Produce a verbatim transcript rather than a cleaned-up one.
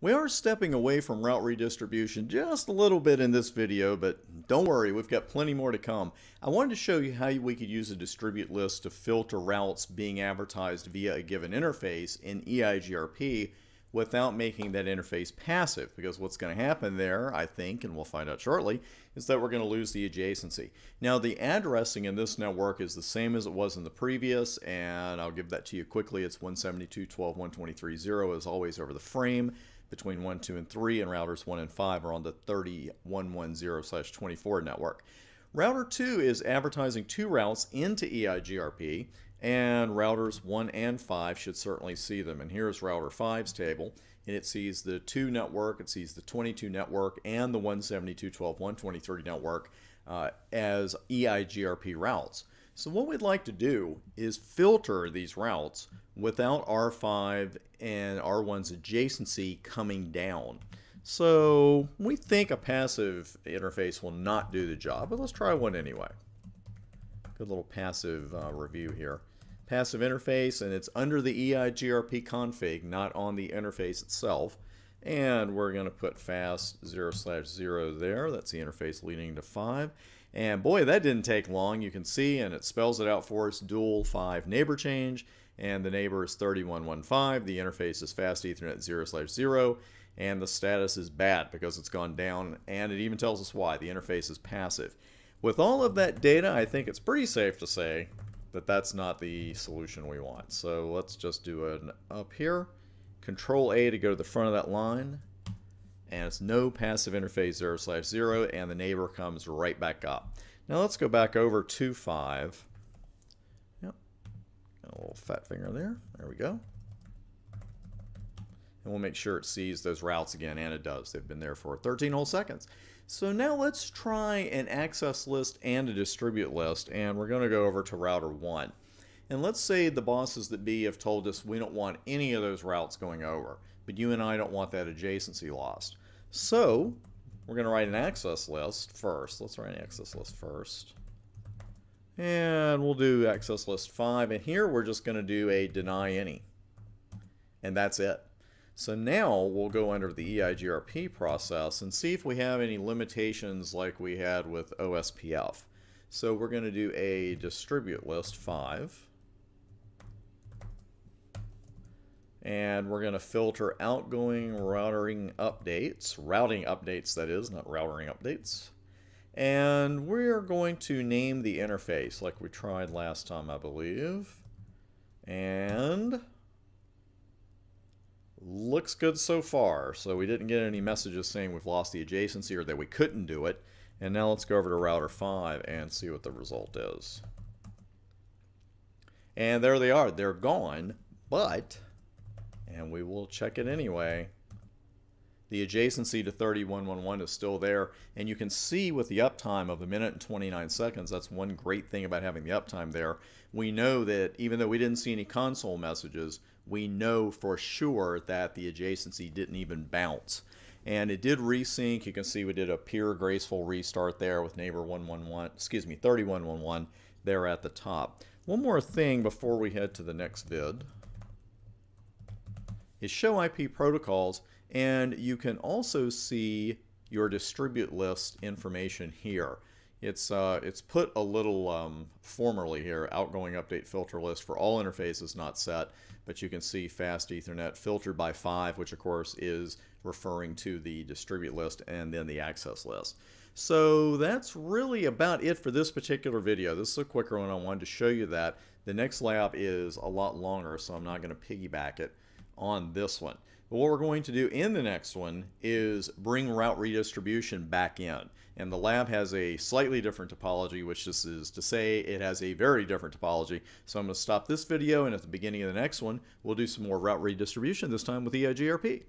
We are stepping away from route redistribution just a little bit in this video, but don't worry, we've got plenty more to come. I wanted to show you how we could use a distribute list to filter routes being advertised via a given interface in E I G R P without making that interface passive, because what's going to happen there, I think, and we'll find out shortly, is that we're going to lose the adjacency. Now, the addressing in this network is the same as it was in the previous, and I'll give that to you quickly. It's one seventy-two dot twelve dot one twenty-three dot zero as always over the frame. Between one, two, and three, and routers one and five are on the thirty dot one ten slash twenty-four network. Router two is advertising two routes into E I G R P, and routers one and five should certainly see them. And here's router five's table, and it sees the two network, it sees the twenty-two network, and the one seventy-two dot twelve dot one twenty-three network uh, as E I G R P routes. So what we'd like to do is filter these routes without R five and R one's adjacency coming down. So we think a passive interface will not do the job, but let's try one anyway. Good little passive uh, review here. Passive interface, and it's under the E I G R P config, not on the interface itself. And we're going to put fast zero slash zero there. That's the interface leading to five. And boy, that didn't take long. You can see, and it spells it out for us, dual five neighbor change. And the neighbor is thirty-one fifteen. The interface is fast ethernet zero slash zero. And the status is bad because it's gone down. And it even tells us why. The interface is passive. With all of that data, I think it's pretty safe to say that that's not the solution we want. So let's just do an up here. Control A to go to the front of that line, and it's no passive interface zero slash zero, and the neighbor comes right back up. Now let's go back over to five. Yep, got a little fat finger there. There we go. And we'll make sure it sees those routes again, and it does. They've been there for thirteen whole seconds. So now let's try an access list and a distribute list, and we're going to go over to router one. And let's say the bosses that be have told us we don't want any of those routes going over, but you and I don't want that adjacency lost. So we're going to write an access list first. Let's write an access list first. And we'll do access list five. And here we're just going to do a deny any. And that's it. So now we'll go under the E I G R P process and see if we have any limitations like we had with O S P F. So we're going to do a distribute list five. And we're going to filter outgoing routing updates, routing updates that is, not routing updates. And we're going to name the interface like we tried last time, I believe. And looks good so far. So we didn't get any messages saying we've lost the adjacency or that we couldn't do it. And now let's go over to router five and see what the result is. And there they are. They're gone, but... and we will check it anyway. The adjacency to thirty-one eleven is still there, and you can see with the uptime of a minute and twenty-nine seconds, that's one great thing about having the uptime there. We know that even though we didn't see any console messages, we know for sure that the adjacency didn't even bounce. And it did resync. You can see we did a pure graceful restart there with neighbor one eleven, excuse me, thirty-one eleven there at the top. One more thing before we head to the next vid is show I P protocols, and you can also see your distribute list information here. It's, uh, it's put a little um, formally here, outgoing update filter list for all interfaces not set, but you can see fast ethernet filtered by five, which of course is referring to the distribute list and then the access list. So that's really about it for this particular video. This is a quicker one. I wanted to show you that. The next lab is a lot longer, so I'm not going to piggyback it on this one. But what we're going to do in the next one is bring route redistribution back in. And the lab has a slightly different topology, which this is to say it has a very different topology. So I'm going to stop this video, and at the beginning of the next one, we'll do some more route redistribution, this time with E I G R P.